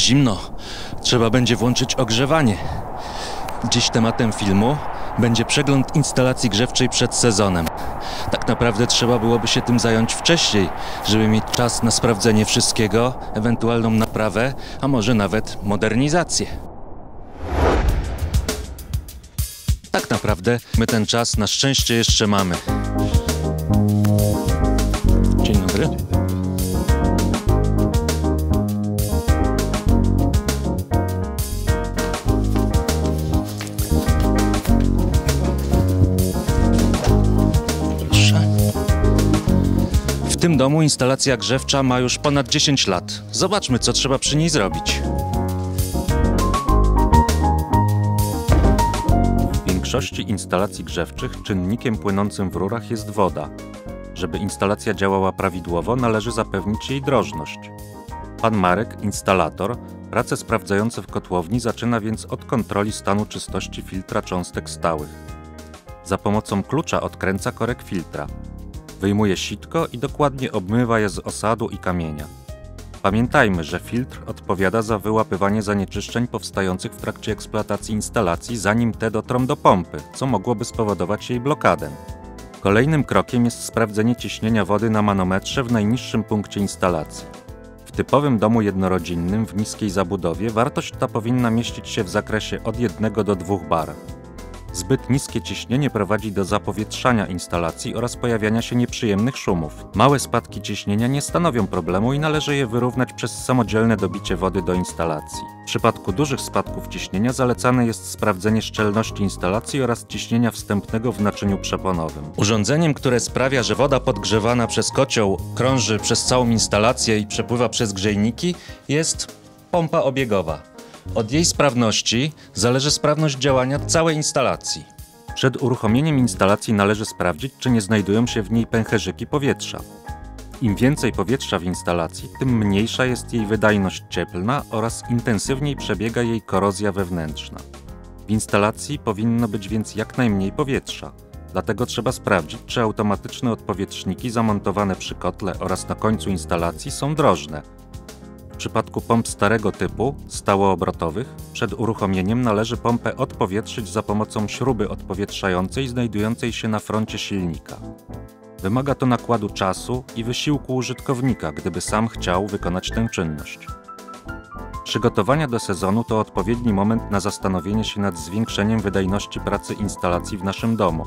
Zimno. Trzeba będzie włączyć ogrzewanie. Dziś tematem filmu będzie przegląd instalacji grzewczej przed sezonem. Tak naprawdę trzeba byłoby się tym zająć wcześniej, żeby mieć czas na sprawdzenie wszystkiego, ewentualną naprawę, a może nawet modernizację. Tak naprawdę my ten czas na szczęście jeszcze mamy. Dzień dobry. W tym domu instalacja grzewcza ma już ponad 10 lat. Zobaczmy, co trzeba przy niej zrobić. W większości instalacji grzewczych czynnikiem płynącym w rurach jest woda. Żeby instalacja działała prawidłowo, należy zapewnić jej drożność. Pan Marek, instalator, prace sprawdzające w kotłowni zaczyna więc od kontroli stanu czystości filtra cząstek stałych. Za pomocą klucza odkręca korek filtra. Wyjmuje sitko i dokładnie obmywa je z osadu i kamienia. Pamiętajmy, że filtr odpowiada za wyłapywanie zanieczyszczeń powstających w trakcie eksploatacji instalacji, zanim te dotrą do pompy, co mogłoby spowodować jej blokadę. Kolejnym krokiem jest sprawdzenie ciśnienia wody na manometrze w najniższym punkcie instalacji. W typowym domu jednorodzinnym w niskiej zabudowie wartość ta powinna mieścić się w zakresie od 1 do 2 bar. Zbyt niskie ciśnienie prowadzi do zapowietrzania instalacji oraz pojawiania się nieprzyjemnych szumów. Małe spadki ciśnienia nie stanowią problemu i należy je wyrównać przez samodzielne dobicie wody do instalacji. W przypadku dużych spadków ciśnienia zalecane jest sprawdzenie szczelności instalacji oraz ciśnienia wstępnego w naczyniu przeponowym. Urządzeniem, które sprawia, że woda podgrzewana przez kocioł krąży przez całą instalację i przepływa przez grzejniki, jest pompa obiegowa. Od jej sprawności zależy sprawność działania całej instalacji. Przed uruchomieniem instalacji należy sprawdzić, czy nie znajdują się w niej pęcherzyki powietrza. Im więcej powietrza w instalacji, tym mniejsza jest jej wydajność cieplna oraz intensywniej przebiega jej korozja wewnętrzna. W instalacji powinno być więc jak najmniej powietrza. Dlatego trzeba sprawdzić, czy automatyczne odpowietrzniki zamontowane przy kotle oraz na końcu instalacji są drożne. W przypadku pomp starego typu, stałoobrotowych, przed uruchomieniem należy pompę odpowietrzyć za pomocą śruby odpowietrzającej znajdującej się na froncie silnika. Wymaga to nakładu czasu i wysiłku użytkownika, gdyby sam chciał wykonać tę czynność. Przygotowania do sezonu to odpowiedni moment na zastanowienie się nad zwiększeniem wydajności pracy instalacji w naszym domu.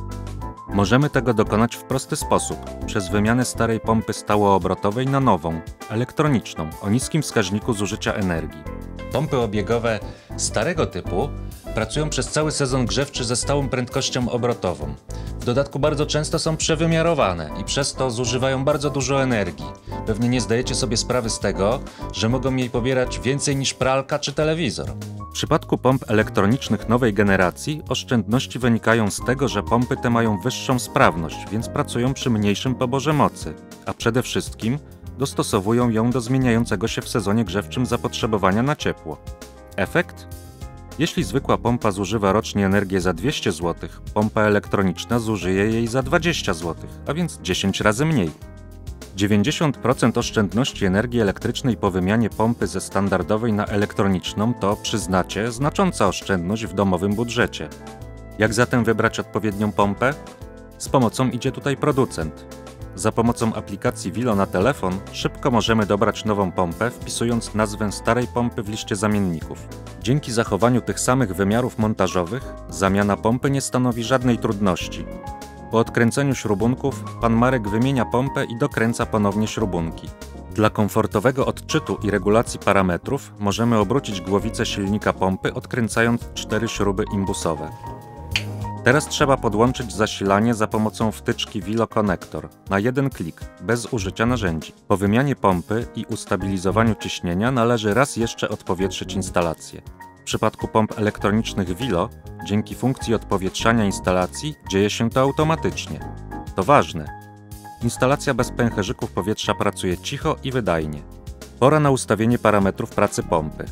Możemy tego dokonać w prosty sposób, przez wymianę starej pompy stałoobrotowej na nową, elektroniczną, o niskim wskaźniku zużycia energii. Pompy obiegowe starego typu pracują przez cały sezon grzewczy ze stałą prędkością obrotową. W dodatku bardzo często są przewymiarowane i przez to zużywają bardzo dużo energii. Pewnie nie zdajecie sobie sprawy z tego, że mogą jej pobierać więcej niż pralka czy telewizor. W przypadku pomp elektronicznych nowej generacji oszczędności wynikają z tego, że pompy te mają wyższą sprawność, więc pracują przy mniejszym poborze mocy, a przede wszystkim dostosowują ją do zmieniającego się w sezonie grzewczym zapotrzebowania na ciepło. Efekt? Jeśli zwykła pompa zużywa rocznie energię za 200 zł, pompa elektroniczna zużyje jej za 20 zł, a więc 10 razy mniej. 90% oszczędności energii elektrycznej po wymianie pompy ze standardowej na elektroniczną to, przyznacie, znacząca oszczędność w domowym budżecie. Jak zatem wybrać odpowiednią pompę? Z pomocą idzie tutaj producent. Za pomocą aplikacji Wilo na telefon szybko możemy dobrać nową pompę, wpisując nazwę starej pompy w liście zamienników. Dzięki zachowaniu tych samych wymiarów montażowych zamiana pompy nie stanowi żadnej trudności. Po odkręceniu śrubunków pan Marek wymienia pompę i dokręca ponownie śrubunki. Dla komfortowego odczytu i regulacji parametrów możemy obrócić głowicę silnika pompy, odkręcając 4 śruby imbusowe. Teraz trzeba podłączyć zasilanie za pomocą wtyczki Wilo Connector na jeden klik, bez użycia narzędzi. Po wymianie pompy i ustabilizowaniu ciśnienia należy raz jeszcze odpowietrzyć instalację. W przypadku pomp elektronicznych Wilo, dzięki funkcji odpowietrzania instalacji, dzieje się to automatycznie. To ważne. Instalacja bez pęcherzyków powietrza pracuje cicho i wydajnie. Pora na ustawienie parametrów pracy pompy.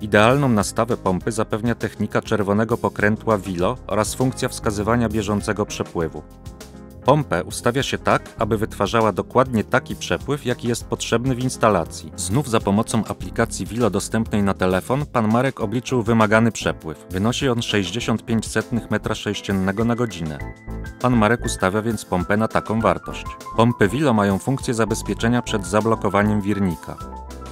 Idealną nastawę pompy zapewnia technika czerwonego pokrętła Wilo oraz funkcja wskazywania bieżącego przepływu. Pompę ustawia się tak, aby wytwarzała dokładnie taki przepływ, jaki jest potrzebny w instalacji. Znów za pomocą aplikacji Vilo dostępnej na telefon pan Marek obliczył wymagany przepływ. Wynosi on 0,65 m3 na godzinę. Pan Marek ustawia więc pompę na taką wartość. Pompy Vilo mają funkcję zabezpieczenia przed zablokowaniem wirnika.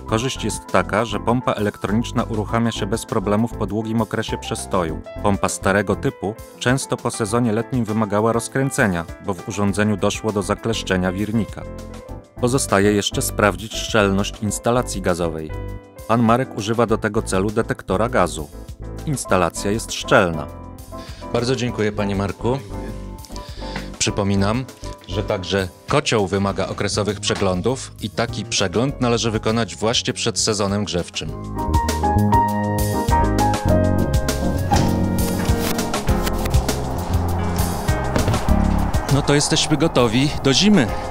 Korzyść jest taka, że pompa elektroniczna uruchamia się bez problemów po długim okresie przestoju. Pompa starego typu często po sezonie letnim wymagała rozkręcenia, bo w urządzeniu doszło do zakleszczenia wirnika. Pozostaje jeszcze sprawdzić szczelność instalacji gazowej. Pan Marek używa do tego celu detektora gazu. Instalacja jest szczelna. Bardzo dziękuję, panie Marku. Przypominam, że także kocioł wymaga okresowych przeglądów i taki przegląd należy wykonać właśnie przed sezonem grzewczym. No to jesteśmy gotowi do zimy.